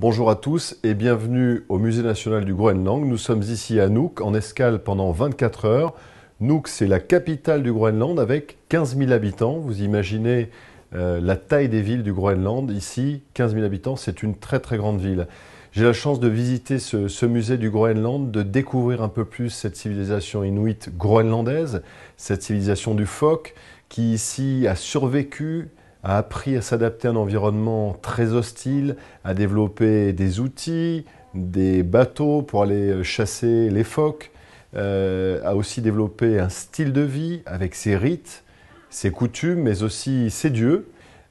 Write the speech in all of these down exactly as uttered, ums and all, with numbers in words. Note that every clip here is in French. Bonjour à tous et bienvenue au Musée national du Groenland. Nous sommes ici à Nuuk, en escale pendant vingt-quatre heures. Nuuk, c'est la capitale du Groenland avec quinze mille habitants. Vous imaginez euh, la taille des villes du Groenland. Ici, quinze mille habitants, c'est une très très grande ville. J'ai la chance de visiter ce, ce musée du Groenland, de découvrir un peu plus cette civilisation inuite groenlandaise, cette civilisation du phoque qui ici a survécu, a appris à s'adapter à un environnement très hostile, a développé des outils, des bateaux pour aller chasser les phoques, euh, a aussi développé un style de vie avec ses rites, ses coutumes, mais aussi ses dieux.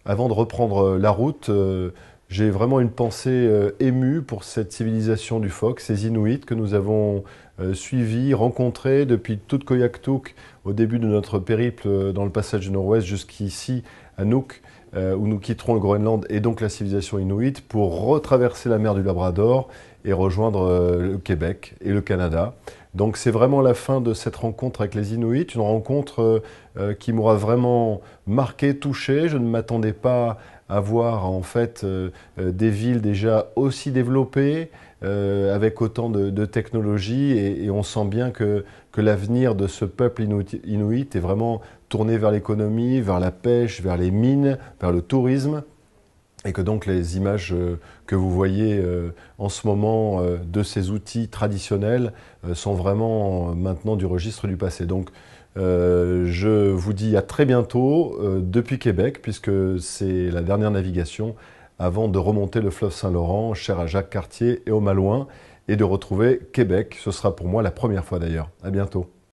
Avant de reprendre la route, euh, j'ai vraiment une pensée euh, émue pour cette civilisation du phoque, ces Inuits que nous avons euh, suivis, rencontrés depuis toute Koyaktouk au début de notre périple euh, dans le passage du Nord-Ouest jusqu'ici à Nuuk, euh, où nous quitterons le Groenland et donc la civilisation Inuit pour retraverser la mer du Labrador et rejoindre euh, le Québec et le Canada. Donc c'est vraiment la fin de cette rencontre avec les Inuits, une rencontre euh, euh, qui m'aura vraiment marqué, touché. Je ne m'attendais pas avoir en fait euh, des villes déjà aussi développées, euh, avec autant de, de technologies, et, et on sent bien que, que l'avenir de ce peuple inuit, inuit est vraiment tourné vers l'économie, vers la pêche, vers les mines, vers le tourisme, et que donc les images euh, que vous voyez euh, en ce moment euh, de ces outils traditionnels euh, sont vraiment euh, maintenant du registre du passé. Donc, Euh, je vous dis à très bientôt euh, depuis Québec, puisque c'est la dernière navigation avant de remonter le fleuve Saint-Laurent, cher à Jacques Cartier et aux Malouins, et de retrouver Québec. Ce sera pour moi la première fois d'ailleurs. À bientôt.